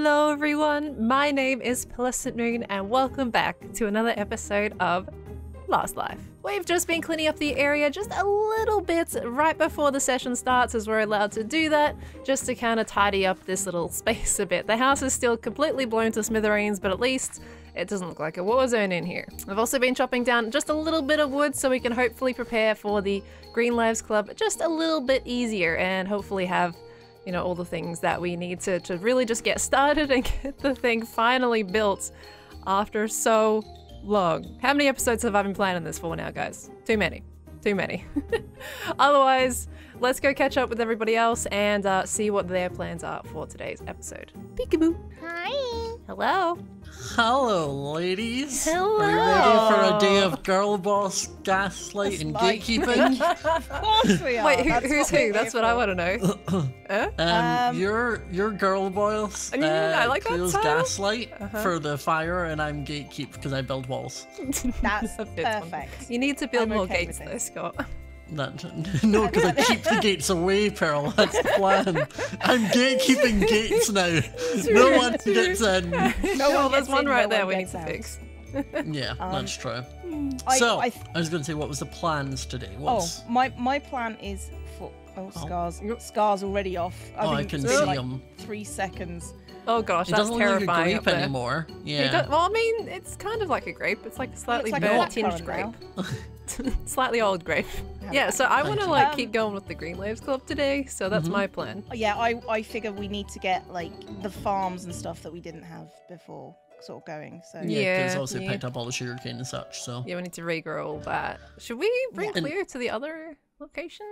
Hello everyone, my name is PearlescentMoon and welcome back to another episode of Last Life. We've just been cleaning up the area just a little bit right before the session starts, as we're allowed to do that, just to kind of tidy up this little space a bit. The house is still completely blown to smithereens, but at least it doesn't look like a war zone in here. I've also been chopping down just a little bit of wood so we can hopefully prepare for the Green Lives Club just a little bit easier and hopefully have, you know, all the things that we need to really just get started and get the thing finally built after so long. How many episodes have I been planning this for now, guys? Too many. Otherwise, let's go catch up with everybody else and see what their plans are for today's episode. Peekaboo. Hi. Hello. Hello, ladies. Hello. Are you ready for a day of girl boss, gaslight, and gatekeeping? Of course we are. Wait, who's who? That's what I want to know. You're girl boss. I like that title. Gaslight for the fire, and I'm gatekeep because I build walls. That's perfect. You need to build more gates, though, Scott. No, because I keep the gates away, Pearl. That's the plan. I'm gatekeeping gates now. No one gets in. No, there's one right there we need to fix. Yeah, that's true. So, I was going to say, what was the plans today? My plan is for... Oh, Scar's. Scar's already off. I can see him. 3 seconds. Oh gosh, that's terrifying. It doesn't look like a grape anymore. Yeah. Well, I mean, it's kind of like a grape. It's like a slightly tinged grape. Slightly old grape. Yeah, so I want to like keep going with the Green Lives Club today, so that's my plan. Yeah, I figure we need to get like the farms and stuff that we didn't have before sort of going, so. Yeah, because also picked up all the sugarcane and such, so. Yeah, we need to regrow all that. Should we bring Cleo to the other location?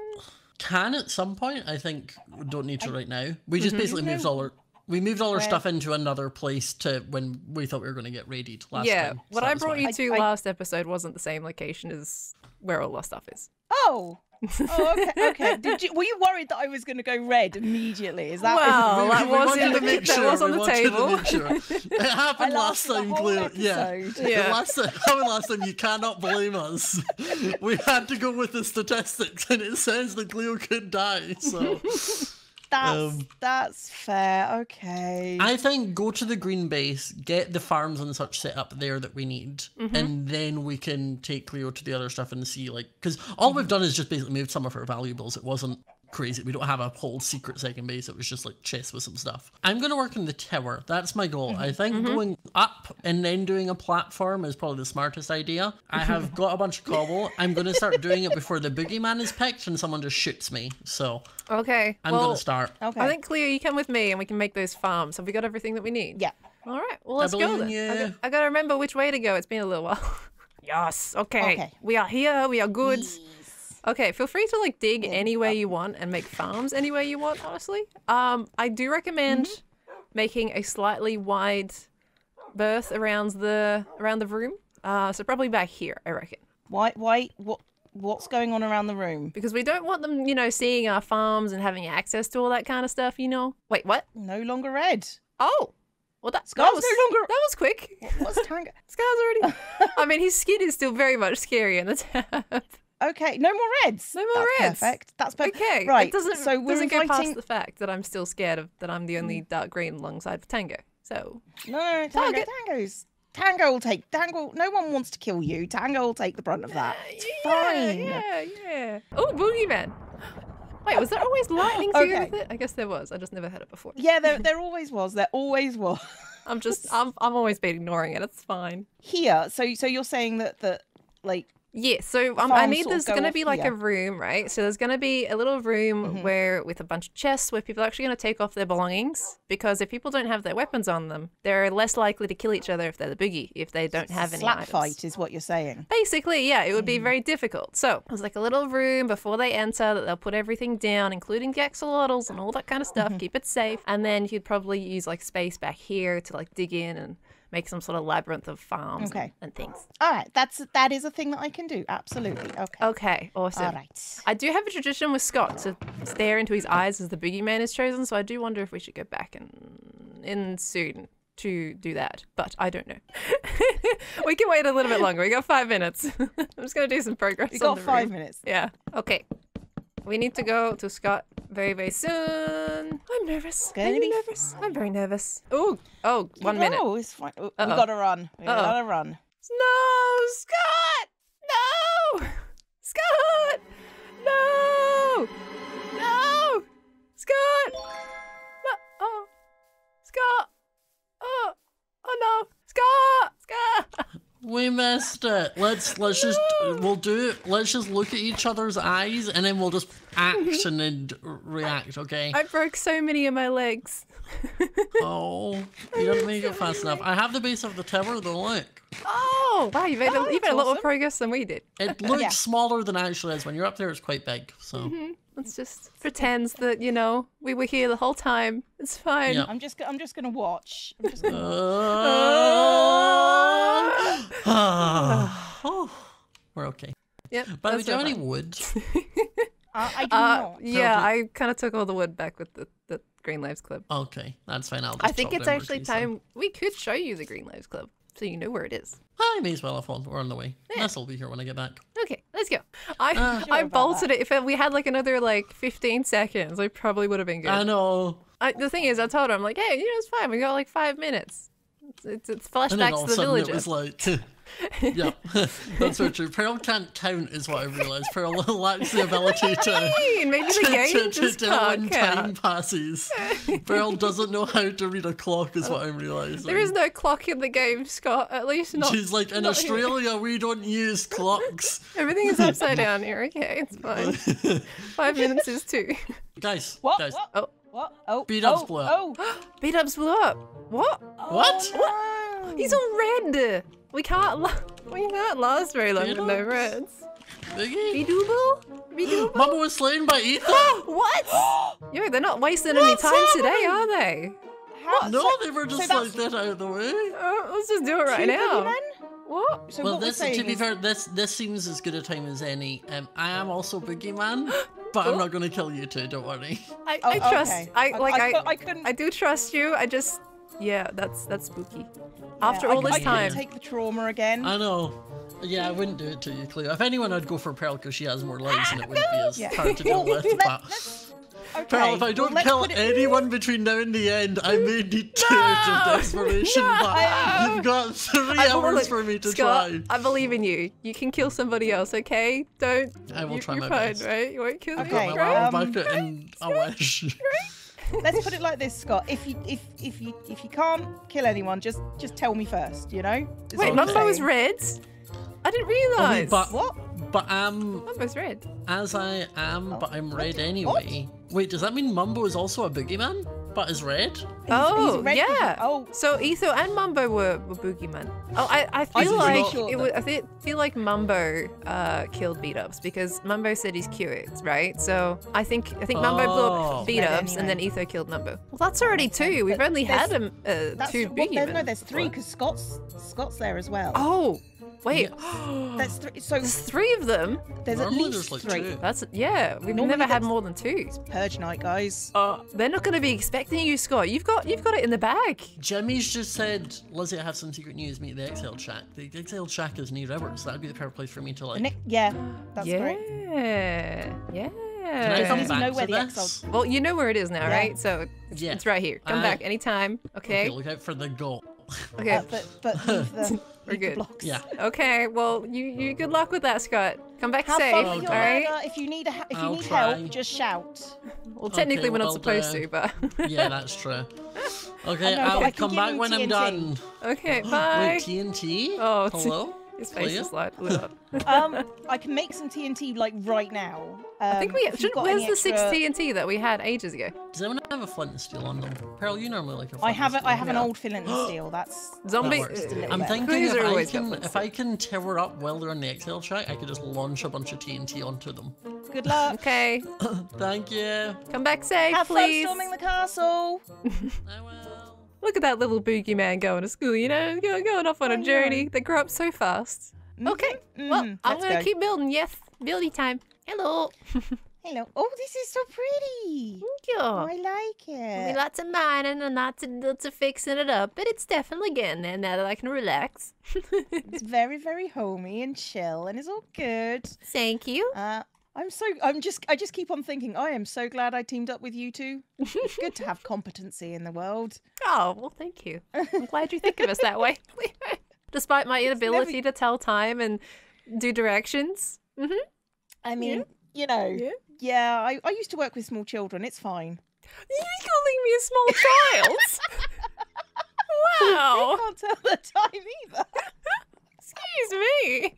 Can at some point, I think. We don't need to right now. We just basically moved all our... We moved all our stuff into another place to when we thought we were going to get raided last time. Yeah, what I brought you to last episode wasn't the same location as where all our stuff is. Oh, okay. Were you worried that I was going to go red immediately? Is that? Well, that was in the picture. That was on the table. It happened last time, Glio. Yeah. Last time, you cannot blame us. We had to go with the statistics, and it says that Glio could die. So. That's fair, okay. I think go to the green base, get the farms and such set up there that we need, and then we can take Cleo to the other stuff and see, like, because all we've done is just basically moved some of her valuables. It wasn't crazy. We don't have a whole secret second base. It was just like chests with some stuff. I'm going to work on the tower. That's my goal. I think going up and then doing a platform is probably the smartest idea. I have got a bunch of cobble. I'm going to start doing it before the boogeyman is picked and someone just shoots me. So okay, I'm going to start. Okay. I think Cleo, you come with me and we can make those farms. Have we got everything that we need? Yeah. All right. Well, let's go then. Yeah. I got to remember which way to go. It's been a little while. Yes. Okay. We are here. We are good. Okay, feel free to like dig anywhere you want and make farms anywhere you want, honestly. I do recommend making a slightly wide berth around the room. So probably back here, I reckon. What's going on around the room? Because we don't want them, you know, seeing our farms and having access to all that kind of stuff, you know. Wait, what? No longer red. Oh. Well, that was quick. What was Tango? Scar's already... I mean, his skin is still very much scary in the tab. Okay, no more reds. No more reds. Perfect. That's perfect. Okay, right. It doesn't, so we're doesn't inviting... go past the fact that I'm still scared of that I'm the only dark green alongside of Tango. So no, Tango will take Tango. No one wants to kill you. Tango will take the brunt of that. It's fine. Yeah. Oh, boogeyman. Wait, was there always lightning to go with it? I guess there was. I just never had it before. Yeah, there always was. There always was. I'm always been ignoring it. It's fine. Here, so you're saying that like. Yeah, so I need there's going to be like a room, right? So there's going to be a little room where with a bunch of chests where people are actually going to take off their belongings, because if people don't have their weapons on them, they're less likely to kill each other if they're the boogie, if they don't have any items. Slap fight is what you're saying. Basically, yeah, it would be very difficult. So there's like a little room before they enter that they'll put everything down, including the axolotls and all that kind of stuff, keep it safe. And then you'd probably use like space back here to like dig in and make some sort of labyrinth of farms and things. All right, that is a thing that I can do. Absolutely. Okay, awesome. All right. I do have a tradition with Scott to stare into his eyes as the boogeyman is chosen, so I do wonder if we should go back in soon to do that, but I don't know. We can wait a little bit longer. We got 5 minutes. I'm just going to do some progress. We got 5 minutes. Yeah. Okay. We need to go to Scott very, very soon. I'm nervous. I'm very nervous. Ooh. Oh, one minute. Oh, it's fine. Uh-oh. We gotta run. We gotta run. No, Scott! No! Scott! No! No! Scott! No! Oh. Scott! Oh. Oh no. Scott! Scott! We missed it. Let's just let's just look at each other's eyes and then we'll just act and then react, okay? I broke so many of my legs. Oh, you didn't make it fast enough. I have the base of the tower though, look. Oh wow, you made a lot more progress than we did. It looks smaller than it actually is. When you're up there it's quite big, so let's just pretend that, you know, we were here the whole time. It's fine. Yep. I'm just gonna watch. I'm just gonna watch. We're okay. Yep. But do we do any wood? I do not. Yeah, okay. I kind of took all the wood back with the Green Lives Club. Okay, that's fine. I think it's actually time. We could show you the Green Lives Club so you know where it is. I may as well have one. We're on the way. Yeah. This will be here when I get back. Okay, let's go. I bolted it. If we had like another like 15 seconds, I probably would have been good. I know. The thing is, I told her, I'm like, hey, you know, it's fine. We got like 5 minutes. It's flashbacks to the villagers. It was like, yeah, that's so true. Pearl can't count is what I realised. Pearl lacks the ability to do when time passes. Pearl doesn't know how to read a clock is what I'm realising. There is no clock in the game, Scott, at least not. She's like, in Australia we don't use clocks. Everything is upside down here, okay, it's fine. 5 minutes is two. Guys, what? Oh. What? Oh, B-dubs blew up. B-dubs blew up. What? Oh, what? No. What? He's on red. We can't last very long with no reds. B-dubble? Mumbo was slain by Etho. What? Yo, they're not wasting any time today, are they? What? No, they were just like that out of the way. Let's just do it right now. What? So well, to be fair, this seems as good a time as any. I am also Boogeyman, but I'm not going to kill you two. Don't worry. I trust. Okay. I do trust you. I just that's spooky. After all this time, I take the trauma again. I know. Yeah, I wouldn't do it to you, Cleo. If anyone, I'd go for Pearl because she has more lives and it wouldn't be as hard to deal with. Pearl, if I don't kill anyone between now and the end, I may need tears of desperation, but you've got 3 hours for me to try. I believe in you. You can kill somebody else, okay? Don't. I will try my best. Right? You won't kill me. Okay. Let's put it like this, Scott. If you can't kill anyone, just tell me first. You know. Wait, Mumbo is red. I didn't realise. Mumbo's red. As I am, but I'm red anyway. What? Wait, does that mean Mumbo is also a boogeyman, but is red? Oh, he's red So Etho and Mumbo were boogeyman. Oh, I feel like Mumbo killed B-dubs because Mumbo said he's cute, right? So I think Mumbo blew up B-dubs and then Etho killed Mumbo. Well, that's already two. We've only had two boogeymen. Well, no, there's three because Scott's there as well. Oh. Wait, that's three. So there's three of them. There's at least like three. That's We've never had more than two. It's purge night, guys. They're not going to be expecting you, Scott. You've got it in the bag. Jimmy's just said, "Lizzie, I have some secret news. Meet the Exiled Shack. The Exiled Shack is near Rivers. That'd be the perfect place for me to like." That's great. Yeah. Can I come back to this? Well, you know where it is now, right? So it's right here. Come back anytime. Okay. Look out for the goal. Okay, but we're good. Yeah. Okay. Well, you good luck with that, Scott. Come back safe. All right. If you need help, just shout. Well, technically we're not supposed to, but yeah, that's true. Okay, I'll come back when I'm done. Okay. Bye. TNT. Oh, hello. His face is like lit up. I can make some TNT like right now. I think we should. Where's the 6 TNT that we had ages ago? Does anyone have a flint and steel on them? Pearl, you normally like a flint. I have an old flint and steel. That's zombie. That I'm thinking if I can tower up while they're on the Exiled Shack, I could just launch a bunch of TNT onto them. Good luck. Okay. Thank you. Come back safe, please. Have fun storming the castle. I will. Look at that little boogeyman going to school, you know, going off on a journey. They grow up so fast. Okay, well, I'm going to keep building. Yes, building time. Hello. Hello. Oh, this is so pretty. Thank you. Oh, I like it. Be lots of mining and lots of fixing it up, but it's definitely getting there now that I can relax. It's very, very homey and chill, and it's all good. Thank you. I just keep on thinking, I am so glad I teamed up with you two. It's good to have competency in the world. Oh, well, thank you. I'm glad you think of us that way. Despite my inability to tell time and do directions. Mm-hmm. I mean, you know, yeah, I used to work with small children. It's fine. You're calling me a small child? Wow. I can't tell the time either. Excuse me.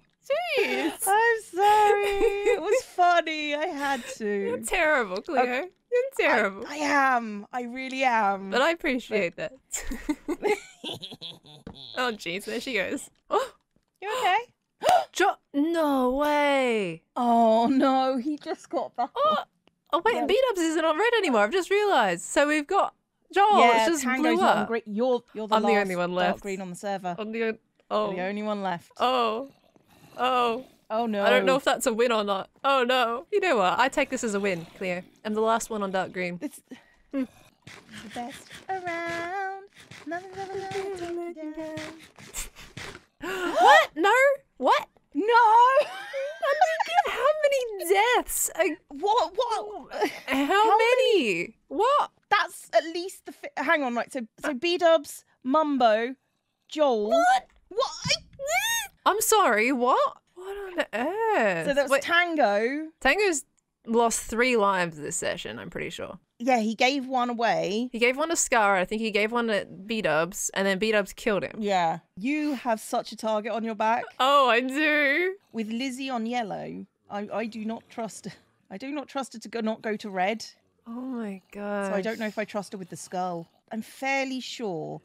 Jeez. I'm sorry. It was funny. I had to. You're terrible, Cleo. Okay. You're terrible. I am. I really am. But I appreciate that. Oh, jeez. There she goes. You okay? No way. Oh, no. He just got back. Oh, wait. Yeah. B-dubs isn't on red anymore. I've just realised. So we've got Joel. Yeah, it's just Tango's on green. You're the I'm last the only one left. Dark green on the server. I'm the only one left. Oh. Oh. Oh, no. I don't know if that's a win or not. Oh, no. You know what? I take this as a win, Cleo. I'm the last one on dark green. It's the best around. Nothing's ever let you down. What? No? What? No! How many deaths? What? How many? What? That's at least the... Hang on, right. So B-dubs, Mumbo, Joel... What? I'm sorry, what? What on earth? So that's Tango. Tango's lost 3 lives this session, I'm pretty sure. Yeah, he gave one away. He gave one to Scar, I think he gave one to B-dubs, and then B-dubs killed him. Yeah. You have such a target on your back. Oh, I do. With Lizzie on yellow, I do not trust... I do not trust her to not go to red. Oh my god. So I don't know if I trust her with the skull. I'm fairly sure...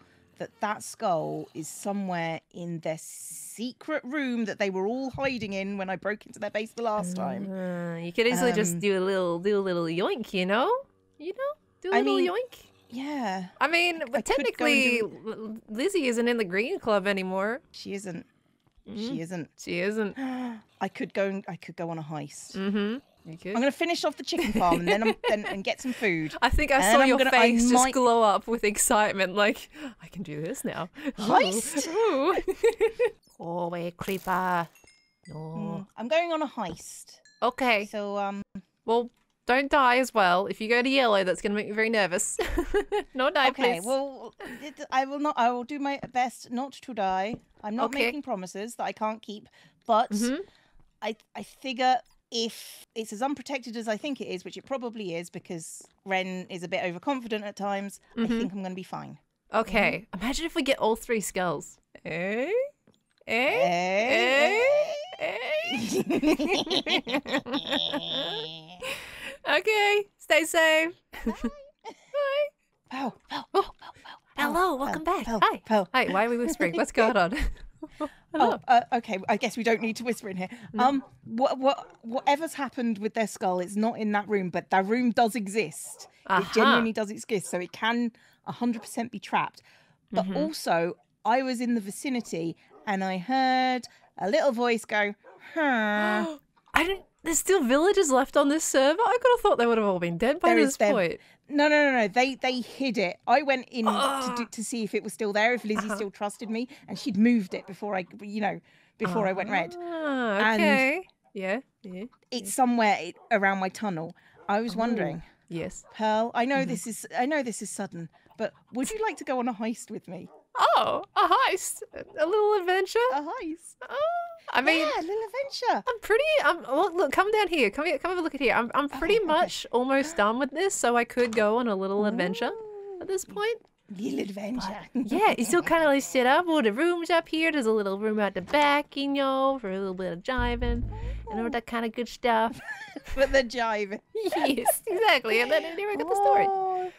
that skull is somewhere in their secret room that they were all hiding in when I broke into their base the last time. You could easily just do a little yoink, you know? Do a little yoink. Yeah. I mean, technically, Lizzie isn't in the Green Club anymore. She isn't. She isn't. I could go on a heist. Mm-hmm. I'm gonna finish off the chicken farm and then and get some food. I think I saw your face just glow up with excitement, like I can do this now. Heist! Ooh. Away, creeper. No. I'm going on a heist. Okay. So well, don't die as well. If you go to yellow, that's gonna make me very nervous. No die, please. Okay. Well, I will not. I will do my best not to die. I'm not making promises that I can't keep, but I figure. If it's as unprotected as I think it is, which it probably is because Ren is a bit overconfident at times, I think I'm going to be fine. Okay. Imagine if we get all 3 skulls. Eh? Eh? Eh? Eh? Eh? Okay. Stay safe. Bye. Bye. Pow, pow, pow, pow, pow. Hello. Welcome back. Pow, hi. Pow. Hi. Why are we whispering? What's going on? Okay, I guess we don't need to whisper in here. No. Whatever's happened with their skull, it's not in that room, but that room does exist. It genuinely does exist, so it can 100% be trapped. But also, I was in the vicinity and I heard a little voice go, huh. There's still villagers left on this server? I could have thought they would have all been dead by this point. No. They hid it. I went in to see if it was still there, if Lizzie still trusted me, and she'd moved it before I went red. Okay. And it's somewhere around my tunnel. I was wondering. Yes. Pearl, I know this is sudden, but would you like to go on a heist with me? Oh, a heist, a little adventure. A heist. Oh, I mean, yeah, a little adventure. Look, come down here. Come have a look at here. I'm pretty much almost done with this, so I could go on a little adventure at this point. Little adventure. But, yeah, it's still kind of like set up. All the rooms up here. There's a little room out the back, you know, for a little bit of jiving and all that kind of good stuff. For the jiving. Yes, exactly. And then here we got the story.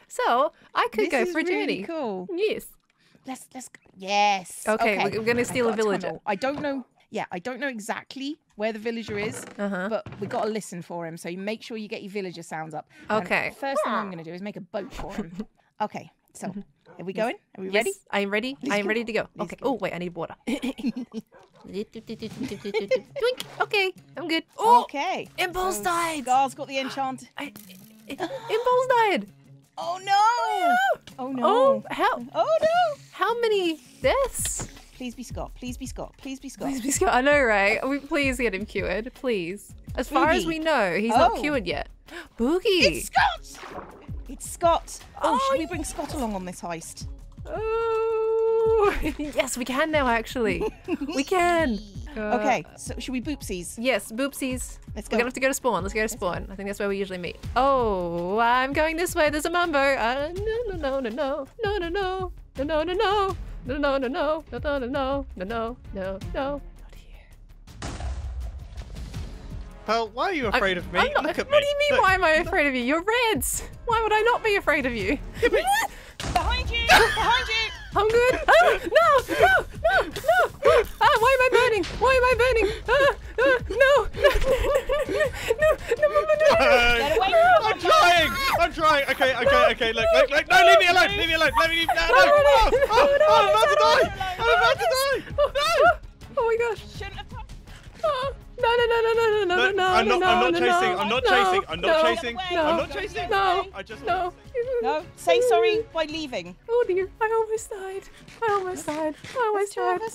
So I could go for a journey. Really cool. Yes. Let's go. Yes. Okay. We're gonna steal a villager. I don't know. Yeah, I don't know exactly where the villager is, but we gotta listen for him. So you make sure you get your villager sounds up. Okay. And first thing I'm gonna do is make a boat for him. Okay. So are we going? Are we ready? I am ready. I am ready to go. Okay. Oh wait, I need water. Okay, I'm good. Oh, okay. Impulse died. Scar's got the enchant. Impulse died. Oh no! Oh no! Oh no! How many deaths? Please be Scott. Please be Scott. Please be Scott. Please be Scott. I know, right? Please get him cured. Please. As far as we know, he's not cured yet. Boogie! It's Scott! It's Scott. Oh, should we bring Scott along on this heist? Oh, yes, we can now, actually. We can. Okay, so should we boopsies? Yes, boopsies. Let's go. We're going to have to go to spawn. Let's go to spawn. I think that's where we usually meet. Oh, I'm going this way. There's a Mumbo. No. Pearl, why are you afraid of me? I'm not, what do you mean, why am I afraid of you? You're Reds! Why would I not be afraid of you? Behind you! Behind you! I'm good! Oh, no! No! No! No! Ah, why am I burning? Why am I burning? Ah, ah, no! I'm trying! I'm trying! Okay, look, no, leave me alone! Leave me alone! Let me leave me alone! I'm about to die! I'm about to die! No! Oh my gosh! Shouldn't have touched. I'm not chasing. No, I just no. Say sorry by leaving. Oh dear, I almost died.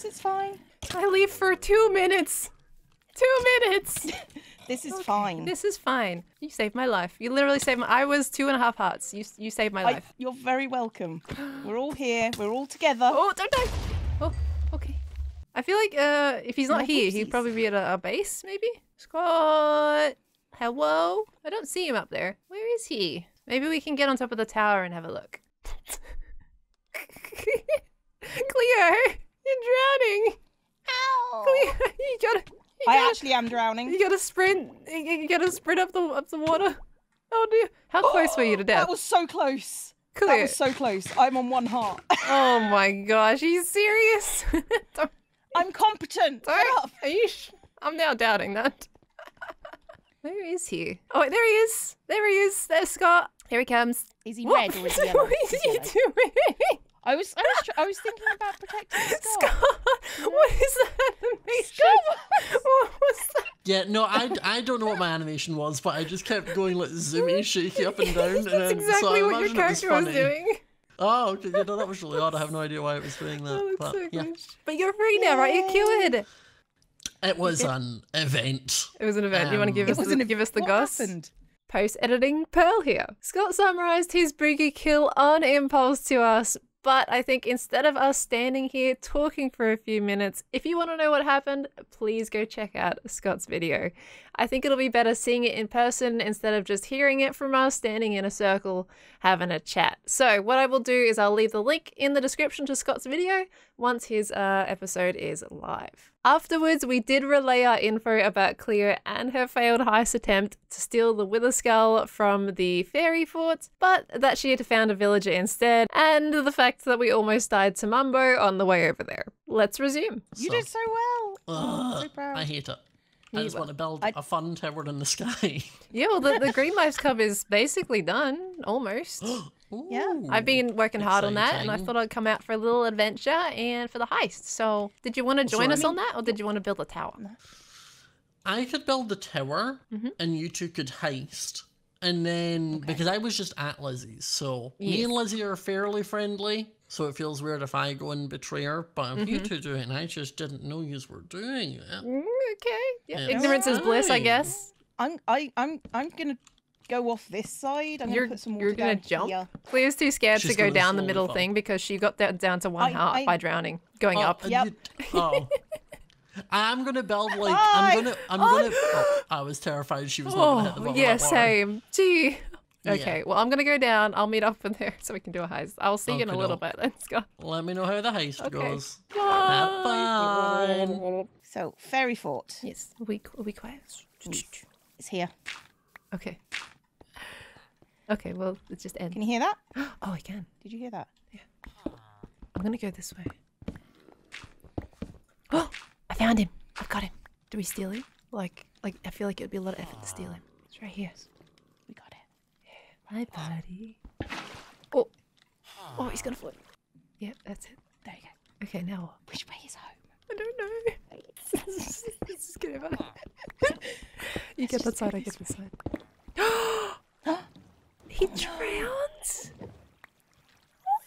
It's fine. I leave for 2 minutes. 2 minutes. This is fine. This is fine. You saved my life. You literally saved my. I was 2.5 hearts. You saved my life. You're very welcome. We're all here. We're all together. Oh, don't die. Oh, okay. I feel like if he's not here, he'd probably be at our base, maybe? Scott! Hello? I don't see him up there. Where is he? Maybe we can get on top of the tower and have a look. Cleo! You're drowning! Ow! Cleo, I actually am drowning. You gotta sprint. You gotta sprint up the water. Oh dear. How close were you to death? That was so close. Cleo. That was so close. I'm on 1 heart. Oh my gosh, are you serious? I'm competent. Are you I'm now doubting that. Where is he? Oh, wait, there he is. There's Scott. Here he comes. Is he red or is he yellow? What is he doing? I was thinking about protecting Scott. What is that animation? Scott, what was that? Yeah, no, I don't know what my animation was, but I just kept going like zoomy, shaky up and down. That's exactly what your character was doing. Oh, okay. Yeah, no, that was really odd. I have no idea why it was doing that. But you're free now, right? You're cured. It was an event. It was an event. You want to give us the goss? Post-editing Pearl here. Scott summarised his boogie kill on impulse to us, but I think instead of us standing here talking for a few minutes, if you want to know what happened, please go check out Scott's video. I think it'll be better seeing it in person instead of just hearing it from us standing in a circle having a chat. So what I will do is I'll leave the link in the description to Scott's video once his episode is live. Afterwards, we did relay our info about Cleo and her failed heist attempt to steal the Wither Skull from the Fairy Fort, but that she had found a villager instead, and the fact that we almost died to Mumbo on the way over there. Let's resume. You did so well. So proud. I hate it. I just want to build a fun tower in the sky. Yeah, well, the Green Lives Club is basically done, almost. Yeah, I've been working hard on that, and I thought I'd come out for a little adventure and for the heist. So, did you want to join us on that, or did you want to build a tower? I could build the tower, and you two could heist. And then, because I was just at Lizzie's, so me and Lizzie are fairly friendly, so it feels weird if I go and betray her. But if you two do it, and I just didn't know you were doing it. Yeah. Ignorance is bliss, I guess. I'm gonna go off this side. I'm gonna put some water down jump. Here. Cleo's too scared to go down the middle thing because she got down to 1 heart by drowning, going up. Yep. I'm gonna build like I was terrified she was not gonna hit the bottom. Yeah, same. Gee. Okay, well I'm gonna go down. I'll meet up with her so we can do a heist. I'll see you in a little bit. Let's go. Let me know how the heist goes. Bye. So Fairy Fort. Yes. Are we quiet? It's here. Okay. Okay. Well, it just ends. Can you hear that? Oh, I can. Did you hear that? Yeah. I'm gonna go this way. Oh. I found him. I've got him. Do we steal him? Like I feel like it would be a lot of effort to steal him. It's right here. We got it. My buddy. Oh. Oh, he's gonna float. Yep, that's it. There you go. Okay, now what? Which way is home? I don't know. Let's just get over. You get that side, I get this side. He drowns? Oh,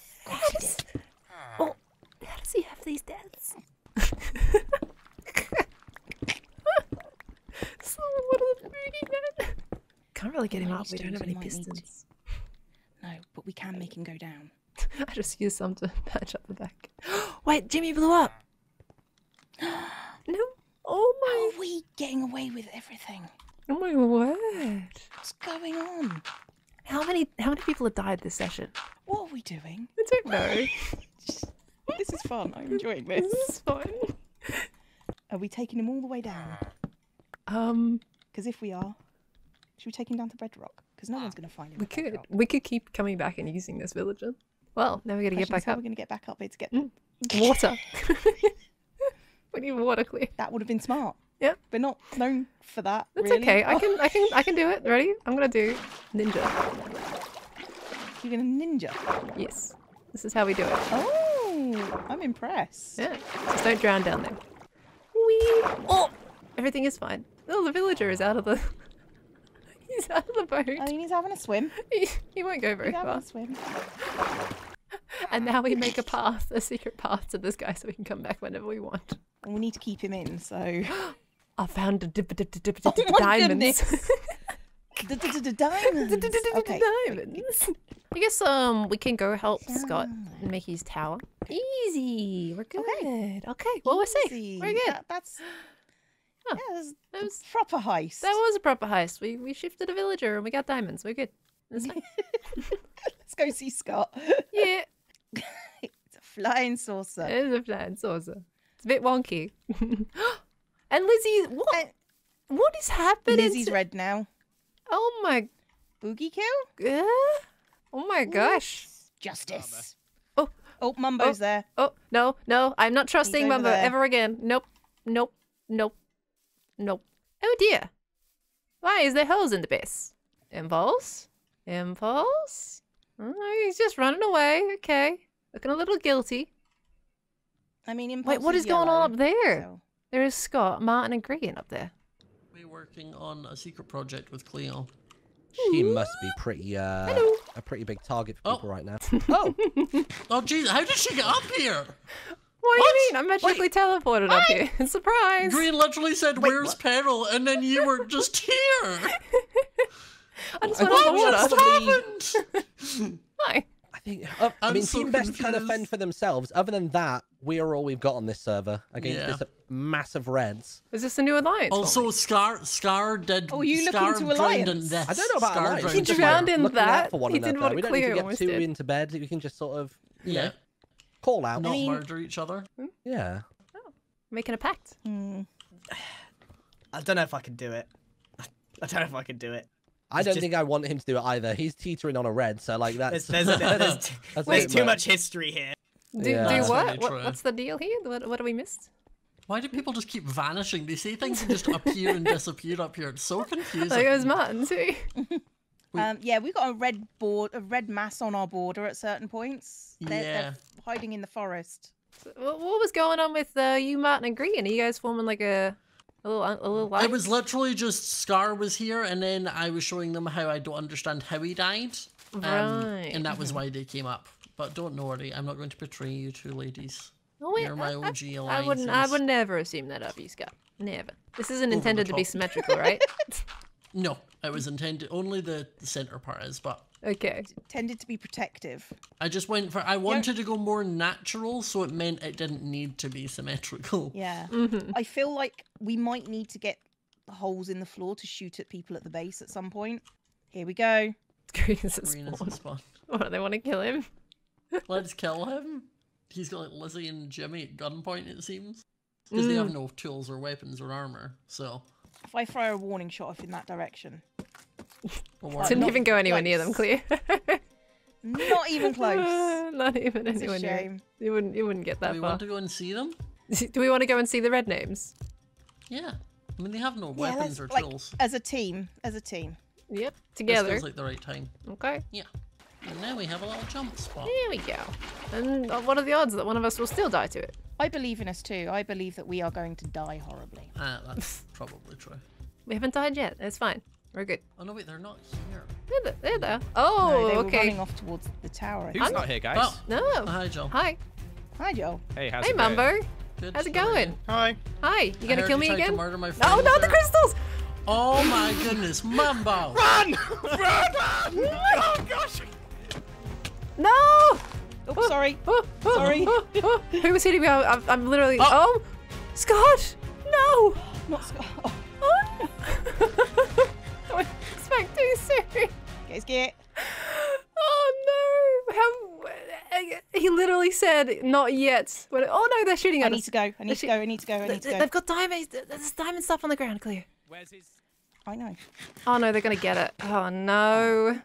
how does he have these deaths? One of the probably get him up. We don't have any pistons. No, but we can make him go down. I just used some to patch up the back. Wait, Jimmy blew up. No. Oh my. How are we getting away with everything? Oh my word. What's going on? How many people have died this session? What are we doing? I don't know. This is fun. I'm enjoying this. This is fun. Are we taking him all the way down? Because if we are, should we take him down to bedrock? Because no one's going to find him. We could keep coming back and using this villager. Well, now we're going to get back up. We're going to get back up here to get water. We need water, Cleo. That would have been smart. Yeah, but not known for that. That's really. Okay. I can do it. Ready? I'm gonna do ninja. You're gonna ninja? Yes. This is how we do it. Oh, I'm impressed. Yeah. Just don't drown down there. Whee! Oh, everything is fine. Oh, the villager is out of the. He's out of the boat. I mean, he's having a swim. He won't go very far. He's having a swim. And now we make a path, a secret path to this guy, so we can come back whenever we want. And we need to keep him in, so. I found a diamonds. Diamonds. Okay. Diamonds. I guess we can go help Scott make his tower. Easy. We're good. Okay. Well, we're safe. We're good. That's. Oh, yeah, that was a proper heist. That was a proper heist. We shifted a villager and we got diamonds. We're good. That's fine. Let's go see Scott. Yeah. It's a flying saucer. It is a flying saucer. It's a bit wonky. And Lizzie, what is happening? Lizzie's red now. Oh my. Boogie kill? Yeah. Oh my gosh. Justice. Oh. Oh, Mumbo's there. Oh, no. I'm not trusting Mumbo ever again. Nope. Oh dear. Why is there holes in the base? Impulse? Oh, he's just running away. Okay. Looking a little guilty. I mean, Impulse. Wait, what is going on up there? So. There is Scott, Martin, and Greg up there. We're working on a secret project with Cleo. She must be pretty, a pretty big target for people right now. Oh! Oh, jeez, how did she get up here? What do you mean? I magically teleported up here. Surprise! Green literally said, where's Peril? And then you were just here! I just went on the water. What happened? Hi. I think, I mean, team best kind of fend for themselves. Other than that, we are all we've got on this server against this massive Reds. Is this a new alliance? Also, Scar did. Oh, you Scar looking to alliance? I don't know about alliance. He drowned in that. For one he didn't want to clear. We don't need to get too into bed. We can just sort of, you know, call out. Not murder each other. Yeah. Oh, making a pact. I don't know if I can do it. I don't know if I can do it. I don't think I want him to do it either. He's teetering on a red, so like that's... There's too much history here. Do what? What's the deal here? What have we missed? Why do people just keep vanishing? They say things that just appear and disappear up here. It's so confusing. There goes Martin too. Yeah, we've got a red mass on our border at certain points. They're hiding in the forest. So, what was going on with you, Martin and Green? Are you guys forming like a little it was literally just Scar was here, and then I was showing them how I don't understand how he died, and that was why they came up. But don't worry, I'm not going to betray you two ladies. Oh, wait, I would never assume that of you, Scott. Never. This isn't intended to be symmetrical, right? No, it was intended only the center part is, but okay. Intended to be protective. I just went for. I wanted to go more natural, so it meant it didn't need to be symmetrical. Yeah, I feel like we might need to get holes in the floor to shoot at people at the base at some point. Here we go. Green is at spawn. What, they want to kill him? Let's kill him. He's got like Lizzie and Jimmy at gunpoint. It seems because they have no tools or weapons or armor. So if I fire a warning shot off in that direction. Didn't even go anywhere near them, Cleo. Not even close. Not even anywhere near. You wouldn't get that far. Do we want to go and see them? Do we want to go and see the red names? Yeah. I mean, they have no weapons or tools. As a team. Yep. Together. Feels like the right time. Okay. Yeah. And now we have a little jump spot. There we go. And what are the odds that one of us will still die to it? I believe in us too. I believe that we are going to die horribly. That's probably true. We haven't died yet. It's fine. We're good. Oh no, wait, they're not here. They're there. Oh, no, they were running off towards the tower. Who's not here, guys? Oh. No. Hi, Joel. Hi, Joel. Hey, how's it going? Hey, Mumbo. How's it going? Hi. You gonna kill me again? No, not the crystals! Oh my goodness, Mumbo! Run! Run! Oh gosh! No! Oops, sorry. Sorry. Who was hitting me? I'm literally. Oh! Scott! No! Not Scott. Oh! I spoke too soon. Guys, get. Oh no! How? He literally said, "Not yet." When, oh no, they're shooting at us. I need to go. They've got diamonds. There's diamond stuff on the ground, Cleo. Where's his? I know. Oh no, they're gonna get it. Oh no!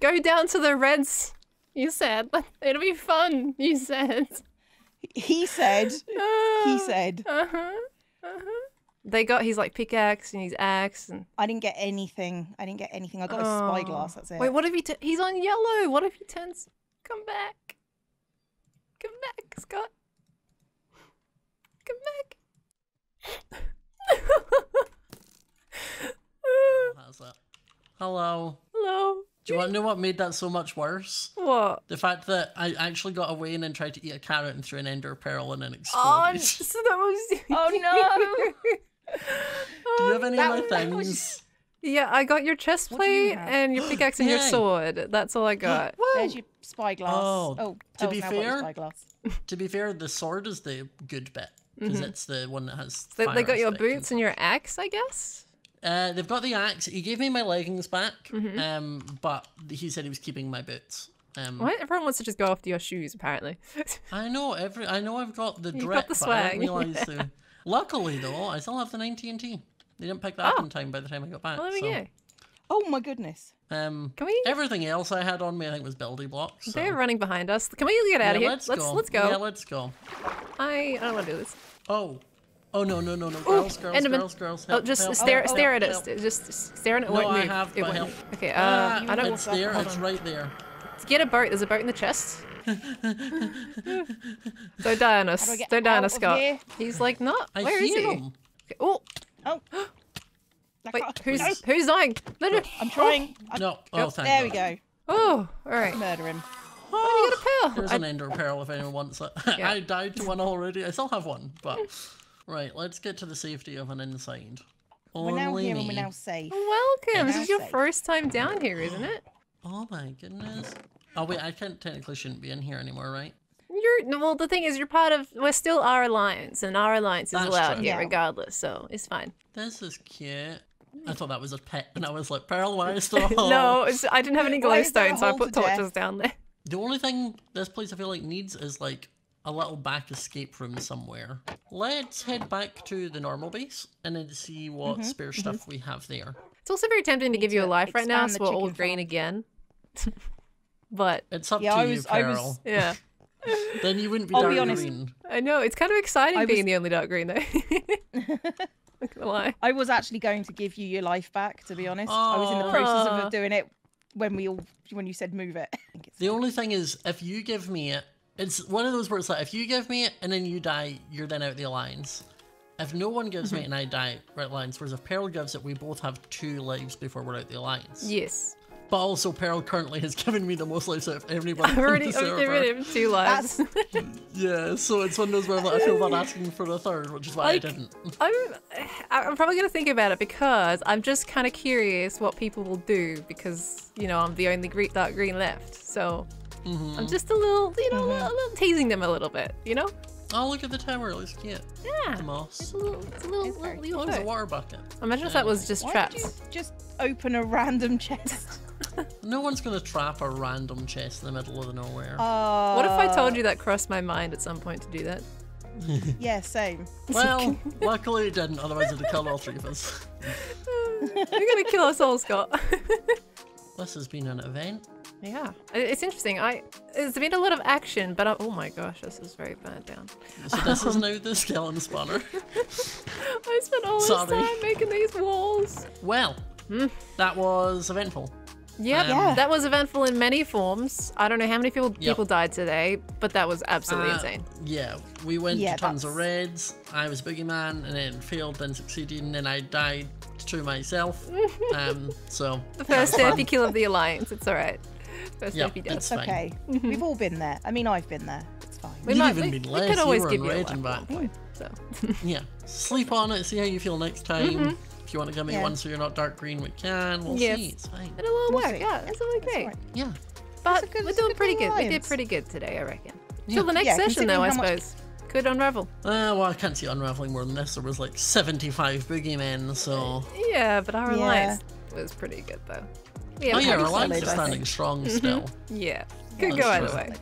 Go down to the Reds. You said it'll be fun. You said. He said. He said. They got his like pickaxe and his axe and. I didn't get anything. I got a spyglass. That's it. Wait, what if he? He's on yellow. What if he turns? Come back. Come back, Scott. Come back. How's that? Hello. Hello. Do you want to know what made that so much worse? What? The fact that I actually got away and then tried to eat a carrot and threw an ender pearl and then exploded. Oh, so that was... oh no! Do you have any other things? Was... Yeah, I got your chest plate and your pickaxe and your sword. That's all I got. There's your spyglass. To be fair, the sword is the good bit because it's the one that has. So they got your boots and your axe, I guess. They've got the axe. He gave me my leggings back, but he said he was keeping my boots. Why everyone wants to just go after your shoes? Apparently, I know. I know I've got the drip, but I didn't realize. Yeah. Luckily, though, I still have the 9 TNT. They didn't pick that up in time. By the time I got back, there we go. Oh my goodness. Can we? Everything else I had on me, I think, was building blocks. So. They're running behind us. Can we get out of here? Let's go. Yeah, let's go. I don't want to do this. Oh. Oh no! Girls! Help, just stare at us. Just stare at it. It won't move. Okay. I don't. It's there. It's right there. Let's get a boat. There's a boat in the chest. Don't die on us. Don't die on us, Scott. He's like not. Where is he? Okay. Oh. Wait. Who's dying? No. I'm trying. No. Oh, there we go. Oh. All right. Murder him. Oh, you got a pearl. There's an ender pearl if anyone wants it. I died to one already. I still have one, but. Right, let's get to the safety of an inside. We're now here and we're now safe. Welcome! This is your first time down here, isn't it? Oh my goodness. Oh wait, I technically shouldn't be in here anymore, right? Well, the thing is, you're part of... We're still our alliance, and our alliance is allowed here regardless, so it's fine. This is cute. I thought that was a pet, and I was like, Pearl, why is that? No, I didn't have any glowstone, so I put torches down there. The only thing this place I feel like needs is like... a little back escape room somewhere. Let's head back to the normal base and then see what spare stuff we have there. It's also very tempting to give you a life right now, so we're all green again. But it's up to you, Pearl. Yeah. Then you wouldn't be dark green. I know. It's kind of exciting being the only dark green, though. Not gonna lie. I was actually going to give you your life back, to be honest. I was in the process of doing it when you said move it. The only thing is, if you give me it. It's one of those where it's like, if you give me it and then you die, you're then out the alliance. If no one gives me it and I die, we're out the alliance. Whereas if Pearl gives it, we both have 2 lives before we're out the alliance. Yes. But also, Pearl currently has given me the most lives out of everybody. I've given him 2 lives. Yeah, so it's one of those where I feel bad asking for a 3rd, which is why I didn't. I'm probably going to think about it because I'm just kind of curious what people will do because, you know, I'm the only dark green left, so... I'm just a little, you know, a little teasing them a little bit, you know? Oh, look at the tower, it looks cute. Yeah. The moss. It's a little It's a water bucket. Imagine if that was just traps. Why did you just open a random chest? No one's going to trap a random chest in the middle of the nowhere. What if I told you that crossed my mind at some point to do that? Yeah, same. Well, luckily it didn't, otherwise it would have killed all 3 of us. You're going to kill us all, Scott. This has been an event. Yeah, it's interesting. There's been a lot of action, but oh my gosh, this is very burnt down. So this is now the skeleton spawner. I spent all this time making these walls. Well, that was eventful. Yep, yeah, that was eventful in many forms. I don't know how many people died today, but that was absolutely insane. Yeah, we went to tons of raids. I was boogeyman, and then failed, then succeeded, and then I died to myself. So the first derpy kill of the alliance. It's all right. It's okay. We've all been there. I mean, I've been there. It's fine. We could always give you a life. So. Yeah. Sleep on it. See how you feel next time. If you want to give me one so you're not dark green, we can. We'll see. It's fine. It'll all work. Yeah, it's all okay. Yeah. But good, we're doing pretty good. We did pretty good today, I reckon. Yeah. Till the next session, though, I suppose. Could unravel. Well, I can't see unraveling more than this. There was like 75 boogeymen, so. Yeah, but our alliance was pretty good, though. Yeah, oh, yeah, our alliance is standing strong still. Yeah. Could go either way.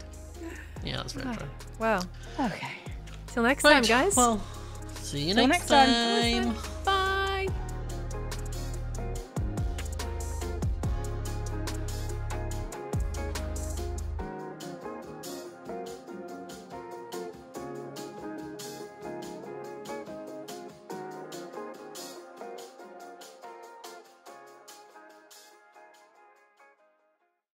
Yeah, that's very true. Wow. Okay. Till next time, guys. Well, see you next time. Bye.